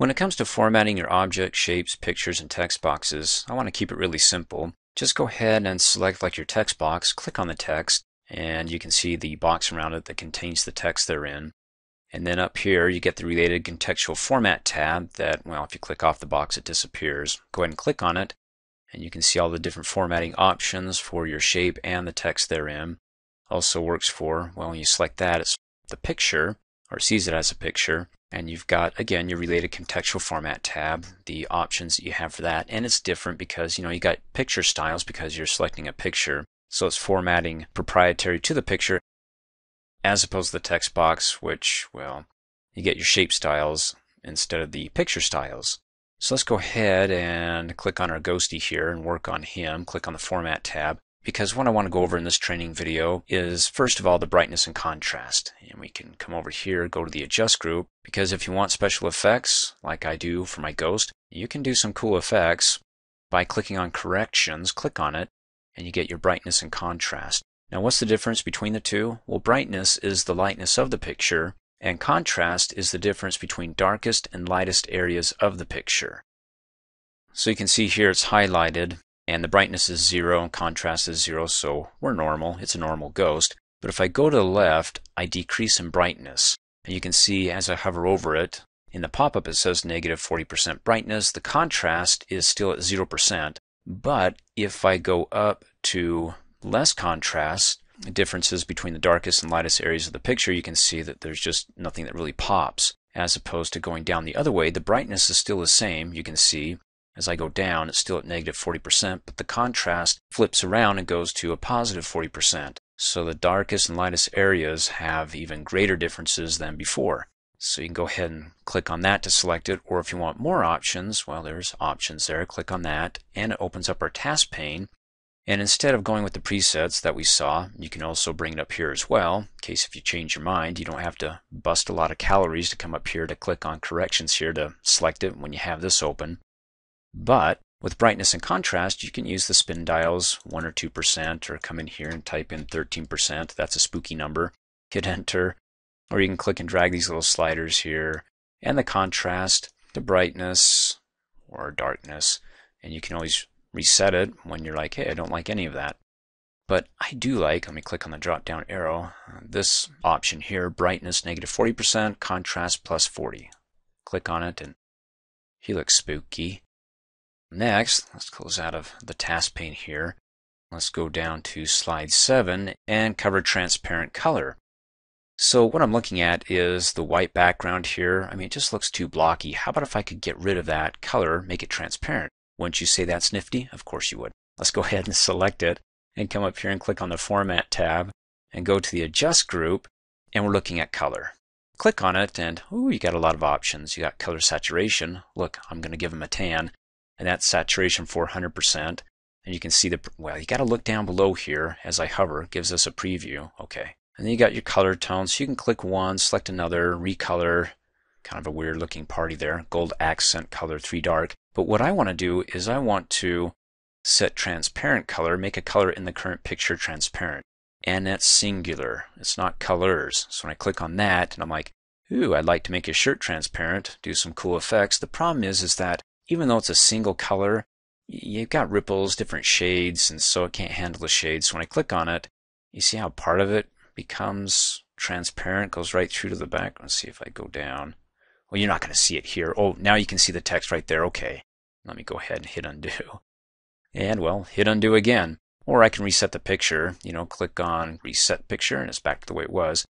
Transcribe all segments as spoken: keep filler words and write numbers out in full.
When it comes to formatting your objects, shapes, pictures, and text boxes, I want to keep it really simple. Just go ahead and select like your text box, click on the text, and you can see the box around it that contains the text therein. And then up here you get the related contextual format tab that, well, if you click off the box it disappears. Go ahead and click on it, and you can see all the different formatting options for your shape and the text therein. Also works for, well, when you select that, it's the picture, or it sees it as a picture, and you've got, again, your related contextual format tab, the options that you have for that, and it's different because, you know, you got picture styles because you're selecting a picture, so it's formatting proprietary to the picture, as opposed to the text box, which, well, you get your shape styles instead of the picture styles. So let's go ahead and click on our ghostie here and work on him, click on the format tab, because what I want to go over in this training video is, first of all, the brightness and contrast. And we can come over here, go to the adjust group, because if you want special effects, like I do for my ghost, you can do some cool effects by clicking on corrections, click on it, and you get your brightness and contrast. Now what's the difference between the two? Well, brightness is the lightness of the picture, and contrast is the difference between darkest and lightest areas of the picture. So you can see here it's highlighted, and the brightness is zero and contrast is zero, so we're normal. It's a normal ghost. But if I go to the left, I decrease in brightness. And you can see as I hover over it, in the pop-up it says negative forty percent brightness. The contrast is still at zero percent. But if I go up to less contrast, the differences between the darkest and lightest areas of the picture, you can see that there's just nothing that really pops. As opposed to going down the other way, the brightness is still the same, you can see. As I go down, it's still at negative forty percent, but the contrast flips around and goes to a positive forty percent. So the darkest and lightest areas have even greater differences than before. So you can go ahead and click on that to select it, or if you want more options, well, there's options there, click on that, and it opens up our task pane. And instead of going with the presets that we saw, you can also bring it up here as well, in case if you change your mind, you don't have to bust a lot of calories to come up here to click on corrections here to select it when you have this open. But with brightness and contrast, you can use the spin dials one or two percent, or come in here and type in thirteen percent. That's a spooky number. Hit enter. Or you can click and drag these little sliders here. And the contrast, the brightness, or darkness. And you can always reset it when you're like, hey, I don't like any of that. But I do like, let me click on the drop down arrow, this option here, brightness negative forty percent, contrast plus forty. Click on it, and he looks spooky. Next, let's close out of the task pane here. Let's go down to slide seven and cover transparent color. So what I'm looking at is the white background here. I mean, it just looks too blocky. How about if I could get rid of that color, make it transparent? Wouldn't you say that's nifty? Of course you would. Let's go ahead and select it and come up here and click on the Format tab and go to the Adjust group, and we're looking at color. Click on it, and ooh, you got a lot of options. You got color saturation. Look, I'm going to give him a tan. And that's saturation four hundred percent, and you can see the, well, you got to look down below here as I hover, it gives us a preview. Okay, and then you got your color tone, so you can click one, select another, recolor, kind of a weird looking party there, gold accent color, three dark. But what I want to do is I want to set transparent color, make a color in the current picture transparent, and that's singular, it's not colors. So when I click on that, and I'm like, ooh, I'd like to make a shirt transparent, do some cool effects. The problem is, is that even though it's a single color, you've got ripples, different shades, and so it can't handle the shades. So when I click on it, you see how part of it becomes transparent, goes right through to the back. Let's see if I go down. Well, you're not going to see it here. Oh, now you can see the text right there. Okay, let me go ahead and hit undo. And, well, hit undo again. Or I can reset the picture. You know, click on reset picture, and it's back to the way it was.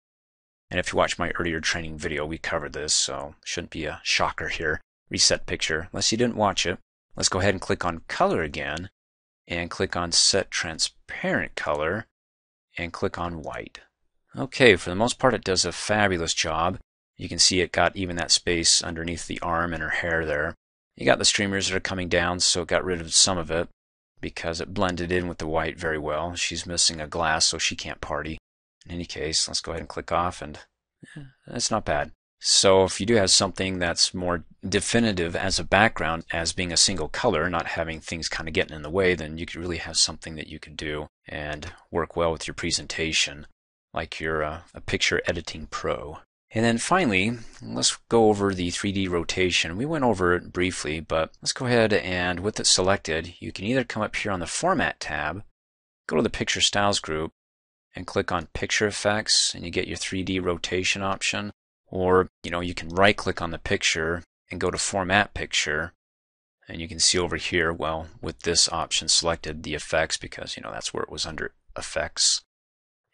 And if you watched my earlier training video, we covered this, so shouldn't be a shocker here. Reset picture, unless you didn't watch it. Let's go ahead and click on color again, and click on set transparent color, and click on white. Okay, for the most part it does a fabulous job. You can see it got even that space underneath the arm and her hair there. You got the streamers that are coming down, so it got rid of some of it because it blended in with the white very well. She's missing a glass, so she can't party. In any case, let's go ahead and click off, and eh, that's not bad. So if you do have something that's more definitive as a background, as being a single color, not having things kind of getting in the way, then you could really have something that you could do and work well with your presentation, like you're a, a picture editing pro. And then finally, let's go over the three D rotation. We went over it briefly, but let's go ahead and with it selected, you can either come up here on the Format tab, go to the Picture Styles group, and click on Picture Effects, and you get your three D rotation option. Or, you know, you can right-click on the picture and go to Format Picture, and you can see over here, well, with this option selected, the effects, because, you know, that's where it was under Effects.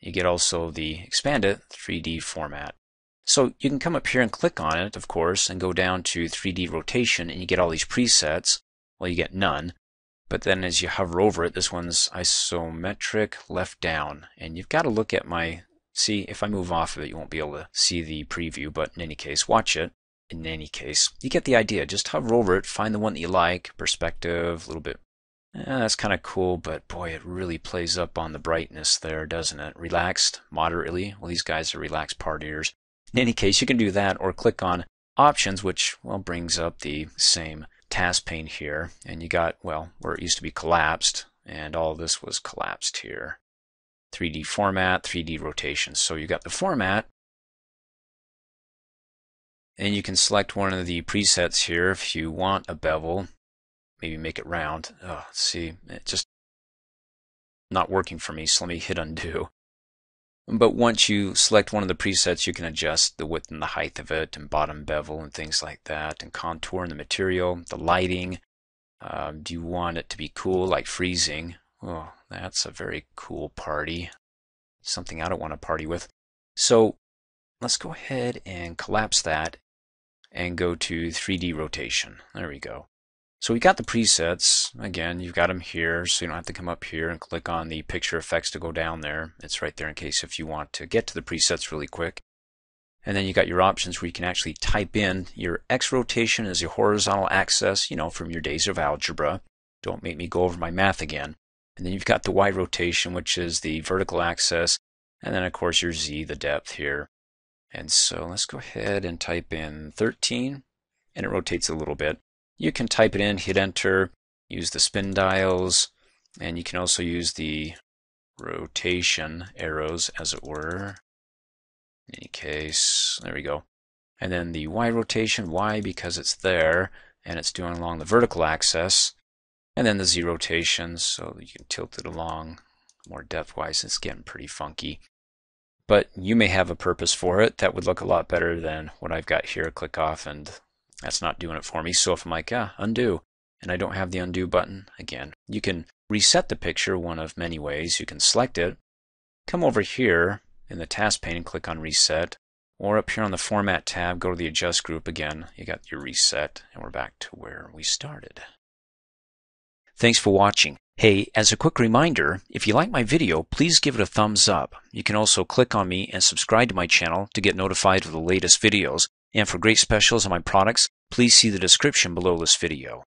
You get also the expanded three D format. So you can come up here and click on it, of course, and go down to three D rotation, and you get all these presets. Well, you get none, but then as you hover over it, this one's isometric left down, and you've got to look at my, see, if I move off of it, you won't be able to see the preview, but in any case, watch it. In any case, you get the idea. Just hover over it, find the one that you like, perspective, a little bit. Eh, that's kind of cool, but boy, it really plays up on the brightness there, doesn't it? Relaxed, moderately. Well, these guys are relaxed partiers. In any case, you can do that or click on Options, which, well, brings up the same task pane here. And you got, well, where it used to be collapsed, and all this was collapsed here. three D format, three D rotation. So you got the format, and you can select one of the presets here if you want a bevel. Maybe make it round. Oh, see, it's just not working for me, so let me hit undo. But once you select one of the presets, you can adjust the width and the height of it, and bottom bevel and things like that, and contour in the material, the lighting. Um, do you want it to be cool, like freezing? Oh, that's a very cool party. Something I don't want to party with. So let's go ahead and collapse that and go to three D rotation. There we go. So we got the presets. Again, you've got them here, so you don't have to come up here and click on the picture effects to go down there. It's right there in case if you want to get to the presets really quick. And then you got your options where you can actually type in your X rotation as your horizontal axis, you know, from your days of algebra. Don't make me go over my math again. And then you've got the Y rotation, which is the vertical axis, and then of course your Z, the depth here. And so let's go ahead and type in thirteen, and it rotates a little bit. You can type it in, hit enter, use the spin dials, and you can also use the rotation arrows, as it were. In any case, there we go. And then the Y rotation, Y because it's there, and it's doing along the vertical axis. And then the Z rotation, so you can tilt it along more depth-wise. It's getting pretty funky. But you may have a purpose for it that would look a lot better than what I've got here. Click off, and that's not doing it for me. So if I'm like, ah, undo, and I don't have the undo button, again, you can reset the picture one of many ways. You can select it, come over here in the task pane and click on reset, or up here on the Format tab, go to the Adjust group again. You got your reset, and we're back to where we started. Thanks for watching. Hey, as a quick reminder, if you like my video, please give it a thumbs up. You can also click on me and subscribe to my channel to get notified of the latest videos. And for great specials on my products, please see the description below this video.